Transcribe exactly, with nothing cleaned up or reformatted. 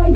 You're